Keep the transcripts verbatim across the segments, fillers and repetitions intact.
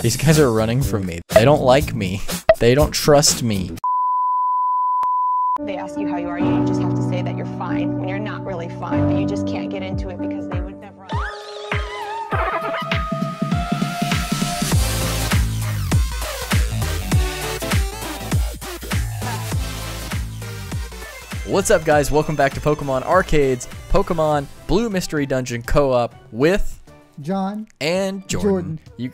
These guys are running from me. They don't like me. They don't trust me. They ask you how you are, you just have to say that you're fine when you're not really fine, but you just can't get into it because they would never... What's up, guys? Welcome back to Pokemon Arcade's Pokemon Blue Mystery Dungeon co-op with... John and Jordan. Jordan. You...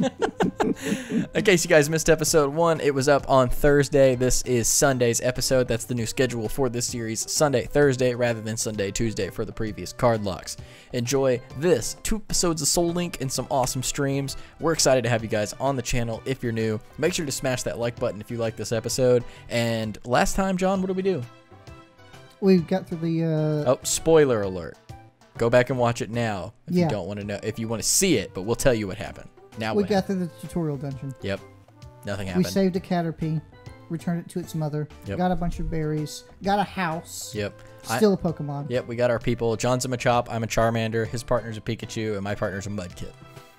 In case you guys missed episode one, it was up on Thursday. This is Sunday's episode. That's the new schedule for this series. Sunday, Thursday, rather than Sunday, Tuesday for the previous card locks. Enjoy this. Two episodes of Soul Link and some awesome streams. We're excited to have you guys on the channel. If you're new, make sure to smash that like button if you like this episode. And last time, John, what did we do? We got to the... Uh... Oh, spoiler alert. Go back and watch it now if yeah. you don't want to know. If you want to see it, but we'll tell you what happened. Now we when? got through the tutorial dungeon. Yep. Nothing happened. We saved a Caterpie, returned it to its mother, yep. got a bunch of berries, got a house. Yep. Still I, a Pokemon. Yep, we got our people. John's a Machop, I'm a Charmander, his partner's a Pikachu, and my partner's a Mudkip.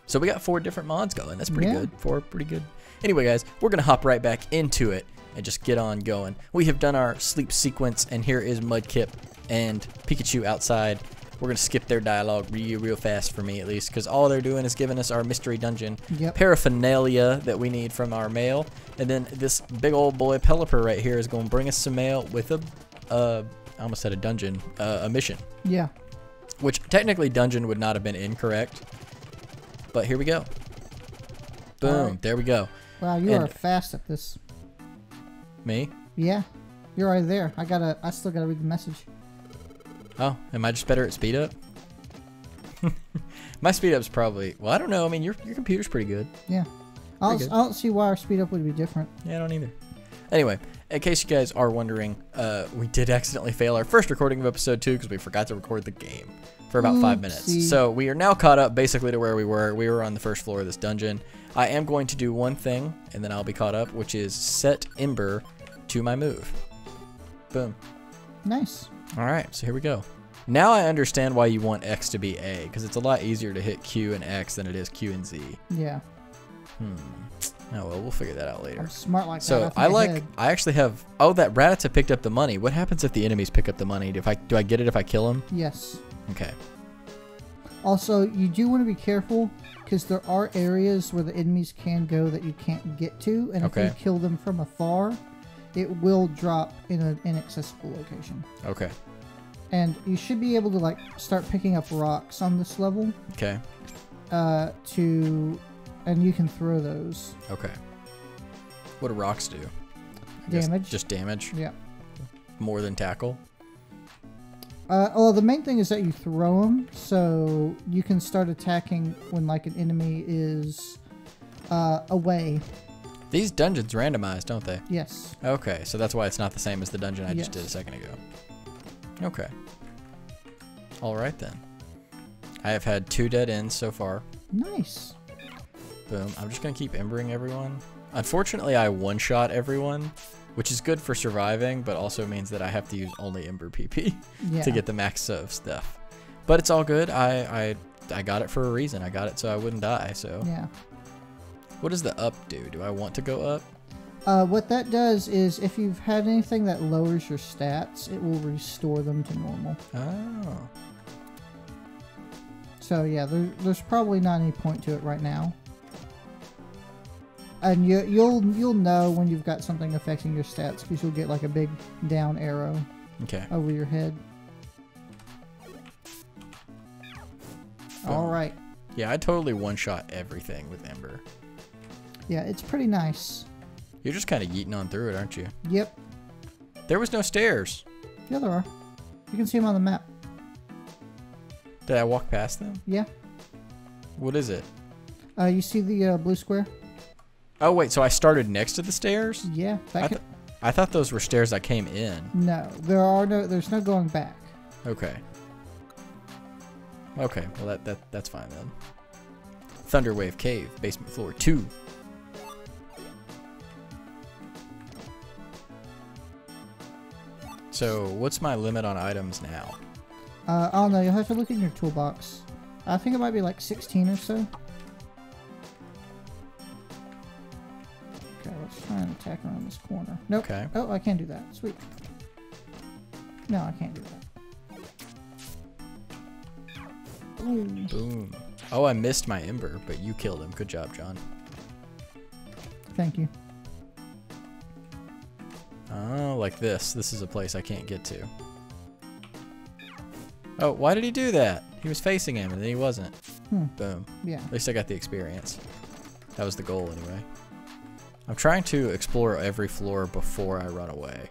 So we got four different mods going. That's pretty yeah. good. Four pretty good. Anyway, guys, we're going to hop right back into it and just get on going. We have done our sleep sequence, and here is Mudkip and Pikachu outside. We're going to skip their dialogue real, real fast for me, at least, because all they're doing is giving us our mystery dungeon yep. paraphernalia that we need from our mail. And then this big old boy Pelipper right here is going to bring us some mail with a, uh, I almost said a dungeon, uh, a mission. Yeah. Which technically dungeon would not have been incorrect. But here we go. Boom. Right. There we go. Wow, you and are fast at this. Me? Yeah. You're right there. I gotta. I still got to read the message. Oh, am I just better at speed up? My speed up's probably... Well, I don't know. I mean, your, your computer's pretty good. Yeah. I don't see why our speed up would be different. Yeah, I don't either. Anyway, in case you guys are wondering, uh, we did accidentally fail our first recording of episode two because we forgot to record the game for about Oopsie. five minutes. So we are now caught up basically to where we were. We were on the first floor of this dungeon. I am going to do one thing, and then I'll be caught up, which is set Ember to my move. Boom. Nice. All right, so here we go. Now I understand why you want X to be A, because it's a lot easier to hit Q and X than it is Q and Z. Yeah. Hmm. Oh, well, we'll figure that out later. I'm smart like that. So I, I like, head. I actually have, oh, that Rattata picked up the money. What happens if the enemies pick up the money? Do I, do I get it if I kill them? Yes. Okay. Also, you do want to be careful, because there are areas where the enemies can go that you can't get to, and okay. if you kill them from afar, it will drop in an inaccessible location. Okay. And you should be able to like start picking up rocks on this level. Okay. Uh, to, and you can throw those. Okay. What do rocks do? I damage. Just damage? Yeah. More than tackle? Uh, well, the main thing is that you throw them, so you can start attacking when like an enemy is uh, away. These dungeons randomize, don't they? Yes. Okay, so that's why it's not the same as the dungeon I yes. just did a second ago. Okay. All right, then. I have had two dead ends so far. Nice. Boom. I'm just going to keep embering everyone. Unfortunately, I one-shot everyone, which is good for surviving, but also means that I have to use only Ember P P yeah. to get the max of stuff. But it's all good. I, I, I got it for a reason. I got it so I wouldn't die, so... Yeah. What does the up do? Do I want to go up? Uh, what that does is if you've had anything that lowers your stats, it will restore them to normal. Oh. So yeah, there, there's probably not any point to it right now. And you, you'll you'll know when you've got something affecting your stats because you'll get like a big down arrow okay. over your head. Boom. All right. Yeah, I totally one-shot everything with Ember. Yeah, it's pretty nice. You're just kind of yeeting on through it, aren't you? Yep. There was no stairs. Yeah, there are. You can see them on the map. Did I walk past them? Yeah. What is it? Uh, you see the uh, blue square? Oh, wait, so I started next to the stairs? Yeah. That I, th I thought those were stairs I came in. No, there are no, there's no going back. Okay. Okay, well, that, that that's fine then. Thunderwave Cave, basement floor two. So, what's my limit on items now? Uh, I don't know. You'll have to look in your toolbox. I think it might be like sixteen or so. let's try and attack around this corner. Nope. Okay. Oh, I can do that. Sweet. No, I can't do that. Boom. Boom. Oh, I missed my Ember, but you killed him. Good job, John. Thank you. Oh, like this. This is a place I can't get to. Oh, why did he do that? He was facing him, and then he wasn't. Hmm. Boom. Yeah. At least I got the experience. That was the goal, anyway. I'm trying to explore every floor before I run away.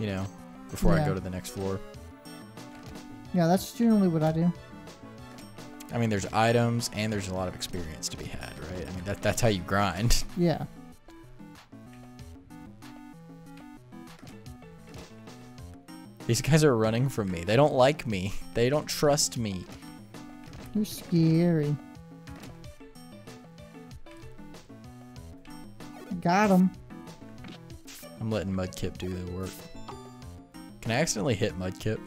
You know, before yeah. I go to the next floor. Yeah, that's generally what I do. I mean, there's items, and there's a lot of experience to be had, right? I mean, that, that's how you grind. Yeah. These guys are running from me. They don't like me. They don't trust me. You're scary. Got him. I'm letting Mudkip do the work. Can I accidentally hit Mudkip?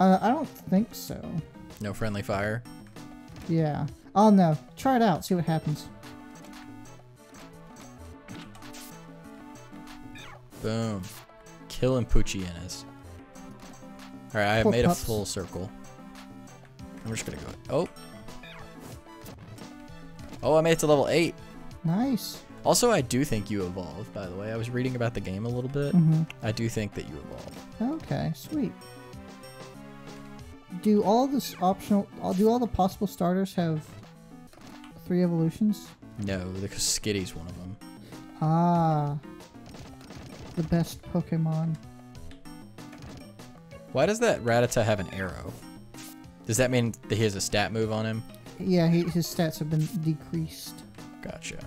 Uh, I don't think so. No friendly fire? Yeah. Oh no. Try it out. See what happens. Boom. Killing Poochienas. Alright, I have Poor made pups. a full circle. I'm just gonna go. Oh. Oh, I made it to level eight. Nice. Also, I do think you evolve, by the way. I was reading about the game a little bit. Mm-hmm. I do think that you evolve. Okay, sweet. Do all this optional, do all the possible starters have three evolutions? No, because Skitty's one of them. Ah. The best Pokemon. Why does that Rattata have an arrow? Does that mean that he has a stat move on him? Yeah, he, his stats have been decreased. Gotcha.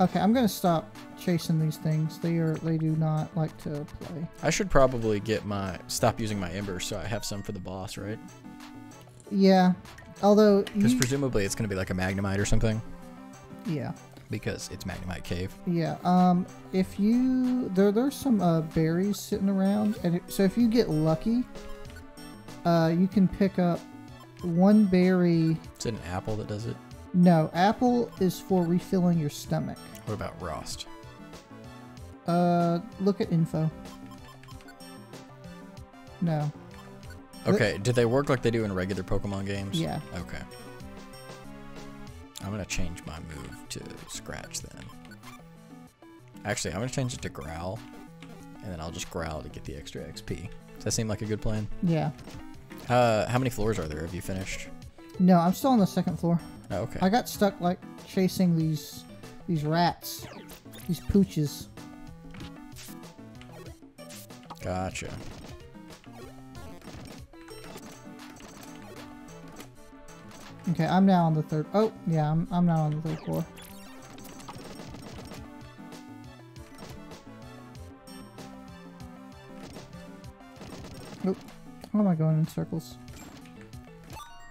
Okay, I'm gonna stop chasing these things. They are they do not like to play. I should probably get my stop using my Ember so I have some for the boss, right? Yeah, although because presumably it's gonna be like a Magnemite or something. Yeah. Because it's Magnemite Cave. Yeah. Um. If you there, there's some uh, berries sitting around, and it, so if you get lucky, uh, you can pick up one berry. Is it an apple that does it? No, apple is for refilling your stomach. What about Rost? Uh, look at info. No. Okay. Look. Do they work like they do in regular Pokemon games? Yeah. Okay. I'm going to change my move to Scratch then. Actually, I'm going to change it to Growl. And then I'll just Growl to get the extra X P. Does that seem like a good plan? Yeah. Uh, how many floors are there? Have you finished? No, I'm still on the second floor. Oh, okay. I got stuck, like, chasing these these rats. These pooches. Gotcha. Okay, I'm now on the third. Oh, yeah, I'm, I'm now on the third floor. Nope. How am I going in circles?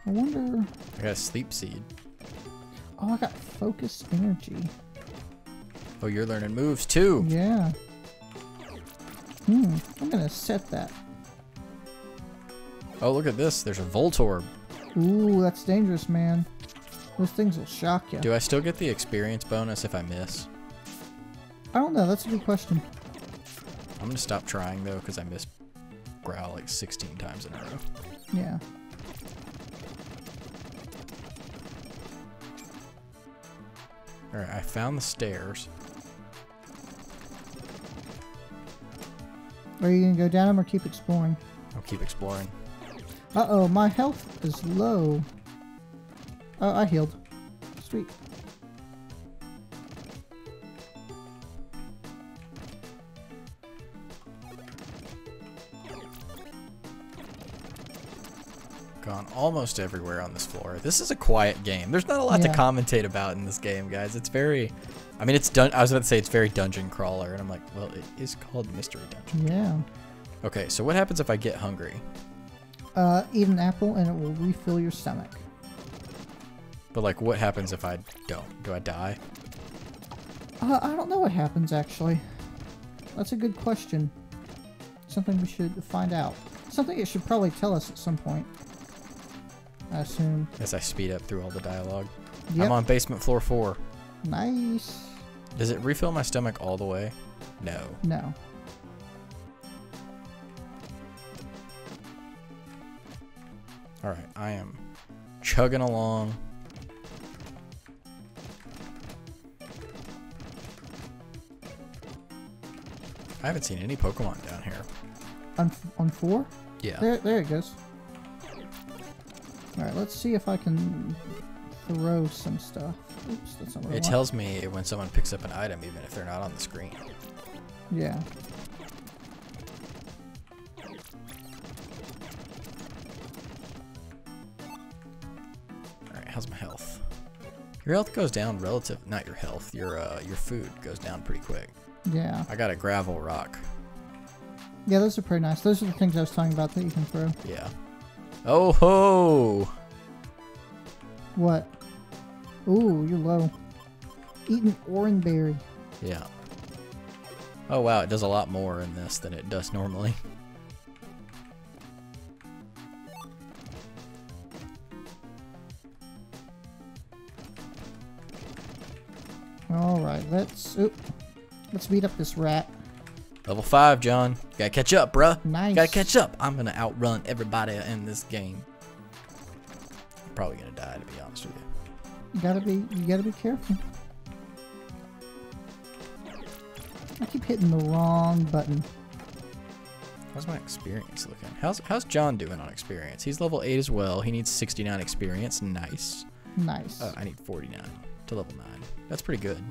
I wonder. I got a sleep seed. Oh, I got focus energy. Oh, you're learning moves too. Yeah. Hmm. I'm gonna set that. Oh, look at this. There's a Voltorb. Ooh, that's dangerous, man. Those things will shock you. Do I still get the experience bonus if I miss? I don't know. That's a good question. I'm gonna stop trying though, because I missed Growl like sixteen times in a row. Yeah. All right, I found the stairs. Are you gonna go down them or keep exploring? I'll keep exploring. Uh-oh, my health is low. Oh, I healed. Sweet. Gone almost everywhere on this floor. This is a quiet game. There's not a lot yeah. to commentate about in this game, guys. It's very... I mean, it's done. I was about to say it's very dungeon crawler, and I'm like, well, it is called Mystery Dungeon. Yeah. Okay, so what happens if I get hungry? Uh, eat an apple and it will refill your stomach. But like, what happens if I don't? Do I die? Uh, I don't know what happens actually. That's a good question. Something we should find out. Something it should probably tell us at some point. I assume. As I speed up through all the dialogue. Yep. I'm on basement floor four. Nice. Does it refill my stomach all the way? No. No. All right, I am chugging along. I haven't seen any Pokemon down here. On, on four? Yeah. There, there it goes. All right, let's see if I can throw some stuff. Oops, that's not what I want. It tells me when someone picks up an item, even if they're not on the screen. Yeah. All right, how's my health? Your health goes down relative, not your health, your, uh, your food goes down pretty quick. Yeah. I got a gravel rock. Yeah, those are pretty nice. Those are the things I was talking about that you can throw. Yeah. Oh ho! What? Ooh, you're low. Eat an orange berry. Yeah. Oh wow, it does a lot more in this than it does normally. All right, let's. Oop. Let's beat up this rat. Level five, John. Gotta catch up, bruh. Nice. Gotta catch up. I'm gonna outrun everybody in this game. I'm probably gonna die, to be honest with you. You gotta be, you gotta be careful. I keep hitting the wrong button. How's my experience looking? How's how's John doing on experience? He's level eight as well. He needs sixty-nine experience. Nice. Nice. Oh, I need forty-nine to level nine. That's pretty good.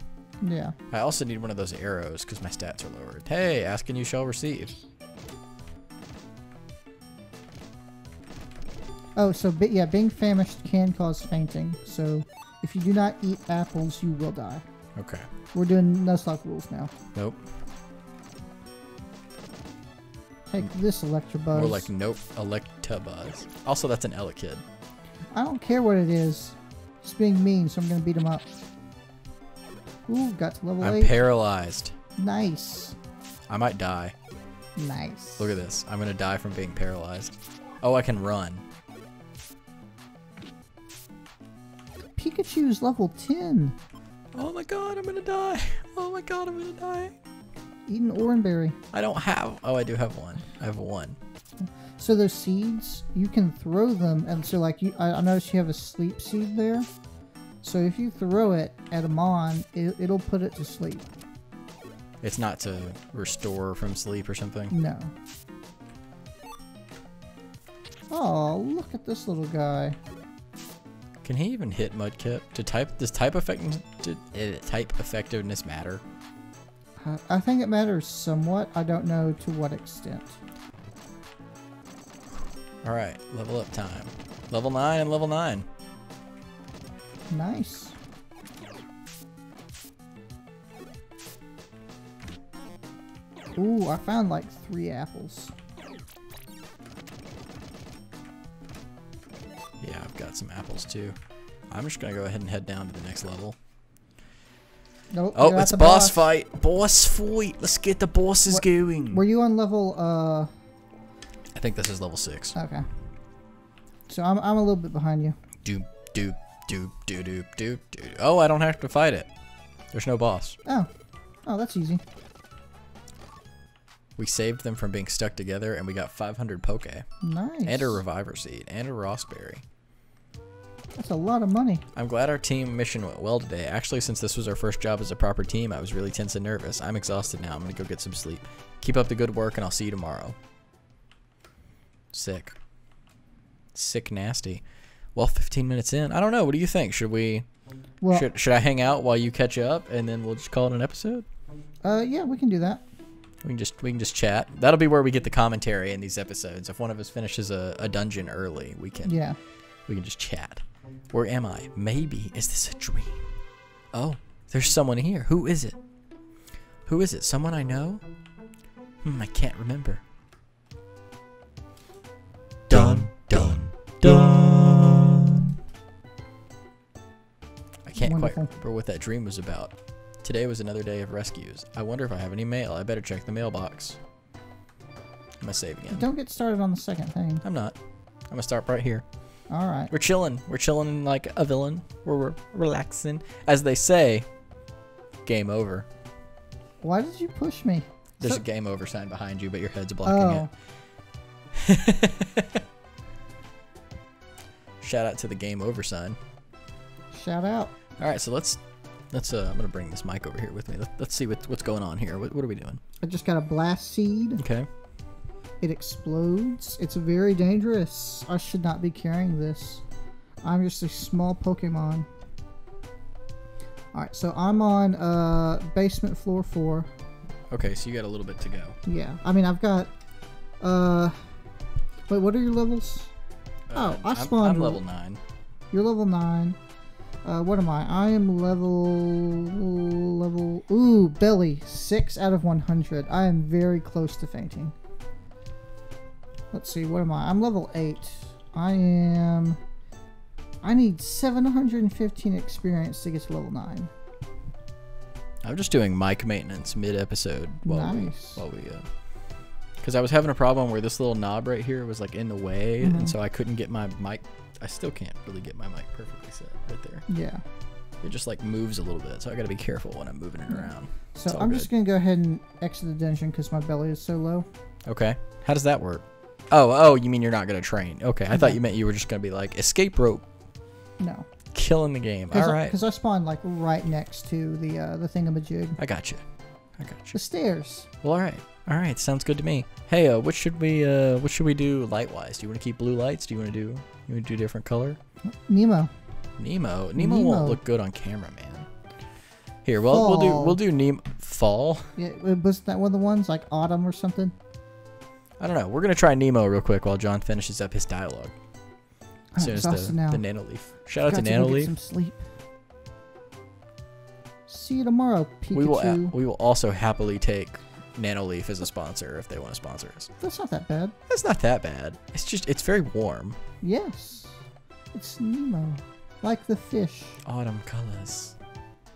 Yeah. I also need one of those arrows because my stats are lowered. Hey, ask and you shall receive. Oh, so yeah, being famished can cause fainting. So if you do not eat apples, you will die. Okay. We're doing Nuzlocke rules now. Nope. Take this Electabuzz. More like nope, Electabuzz. Also, that's an Elekid. I don't care what it is. It's being mean, so I'm going to beat him up. Ooh, got to level I'm eight. I'm paralyzed. Nice. I might die. Nice. Look at this. I'm going to die from being paralyzed. Oh, I can run. Pikachu's level ten. Oh my god, I'm going to die. Oh my god, I'm going to die. Eat an orange berry. I don't have... Oh, I do have one. I have one. So those seeds, you can throw them. And so, like, you, I, I noticed you have a sleep seed there. So if you throw it at a mon, it, it'll put it to sleep. It's not to restore from sleep or something? No. Oh, look at this little guy. Can he even hit Mudkip? To type, does type, effect, did, uh, type effectiveness matter? I, I think it matters somewhat. I don't know to what extent. All right, level up time. Level nine and level nine. Nice. Ooh, I found like three apples. Yeah, I've got some apples too. I'm just gonna go ahead and head down to the next level. Nope, oh, it's boss, boss fight. Boss fight. Let's get the bosses what, going. Were you on level? Uh. I think this is level six. Okay. So I'm I'm a little bit behind you. Doop doop. Doop, doop, doop, doop, doop. Oh, I don't have to fight it. There's no boss. Oh. Oh, that's easy. We saved them from being stuck together, and we got five hundred Poke. Nice. And a Reviver Seed, and a Rossberry. That's a lot of money. I'm glad our team mission went well today. Actually, since this was our first job as a proper team, I was really tense and nervous. I'm exhausted now. I'm going to go get some sleep. Keep up the good work, and I'll see you tomorrow. Sick. Sick nasty. Well, fifteen minutes in. I don't know. What do you think? Should we? Well, should, should I hang out while you catch up, and then we'll just call it an episode? Uh, yeah, we can do that. We can just we can just chat. That'll be where we get the commentary in these episodes. If one of us finishes a, a dungeon early, we can. Yeah. We can just chat. Where am I? Maybe is this a dream? Oh, there's someone here. Who is it? Who is it? Someone I know? Hmm, I can't remember. Dun dun dun. I can't Wonderful. quite remember what that dream was about. Today was another day of rescues. I wonder if I have any mail. I better check the mailbox. I'm gonna save again. Don't get started on the second thing. I'm not. I'm gonna start right here. All right. We're chilling. We're chilling like a villain. We're, we're relaxing, as they say. Game over. Why did you push me? There's so a game over sign behind you, but your head's blocking oh. it. Shout out to the game over sign. Shout out. All right, so let's let's. Uh, I'm gonna bring this mic over here with me. Let's, let's see what, what's going on here. What, what are we doing? I just got a blast seed. Okay. It explodes. It's very dangerous. I should not be carrying this. I'm just a small Pokemon. Alright, so I'm on uh, basement floor four. Okay, so you got a little bit to go. Yeah, I mean, I've got... Uh, wait, what are your levels? Uh, oh, I spawned... I'm, I'm level nine. You're level nine. Uh, what am I? I am level... Level... Ooh, belly. six out of one hundred. I am very close to fainting. Let's see, what am I? I'm level eight. I am... I need seven hundred fifteen experience to get to level nine. I'm just doing mic maintenance mid-episode while nice. we, while we, uh, because I was having a problem where this little knob right here was like in the way, mm-hmm. and so I couldn't get my mic. I still can't really get my mic perfectly set right there. Yeah. It just like moves a little bit, so I got to be careful when I'm moving it around. So I'm good. just gonna go ahead and exit the dungeon because my belly is so low. Okay. How does that work? Oh, oh, you mean you're not gonna train? Okay, I mm-hmm. thought you meant you were just gonna be like escape rope. No. Killing the game. All right. Because I spawned like right next to the uh, the thingamajig. I got you. I got you. The stairs. Well, all right. All right. Sounds good to me. Hey, uh, what should we uh, what should we do light wise? Do you want to keep blue lights? Do you want to do you want to do different color? Nemo. Nemo. Nemo. Nemo won't look good on camera, man. Here, well, fall. we'll do we'll do Nemo fall. Yeah, was that one of the ones like autumn or something? I don't know. We're gonna try Nemo real quick while John finishes up his dialogue. As soon as the, the Nanoleaf. Shout out to Nanoleaf. Some sleep. See you tomorrow, Pikachu. We will, we will also happily take Nanoleaf as a sponsor if they want to sponsor us. That's not that bad. That's not that bad. It's just, it's very warm. Yes. It's Nemo. Like the fish. Autumn colors.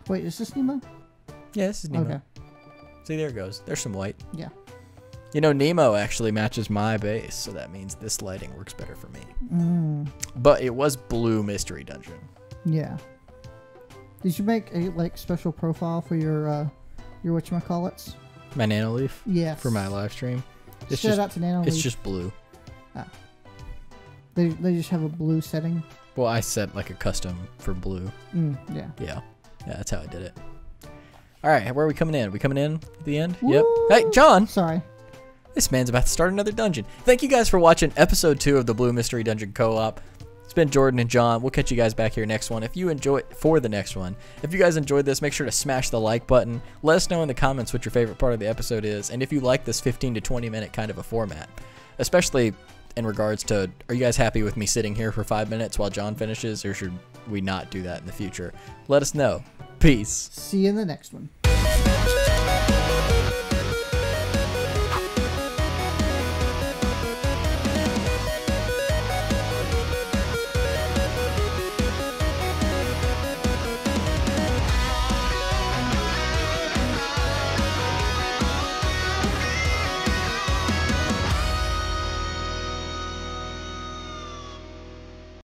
Wait, is this Nemo? Yeah, this is Nemo. Okay. See, there it goes. There's some white. Yeah. You know, Nemo actually matches my base, so that means this lighting works better for me. Mm. But it was Blue Mystery Dungeon. Yeah. Did you make a like special profile for your uh, your whatchamacallits? My Nanoleaf? Yes. For my live stream. It's Shout just, out to Nanoleaf. It's just blue. Ah. They they just have a blue setting. Well, I set like a custom for blue. Mm, yeah. Yeah. Yeah. That's how I did it. All right, where are we coming in? Are we coming in at the end? Woo! Yep. Hey, John. Sorry. This man's about to start another dungeon. Thank you guys for watching episode two of the Blue Mystery Dungeon Co-op. It's been Jordan and John. We'll catch you guys back here next one. If you enjoy for the next one, if you guys enjoyed this, make sure to smash the like button. Let us know in the comments what your favorite part of the episode is, and if you like this fifteen to twenty minute kind of a format, especially in regards to, are you guys happy with me sitting here for five minutes while John finishes, or should we not do that in the future? Let us know. Peace. See you in the next one.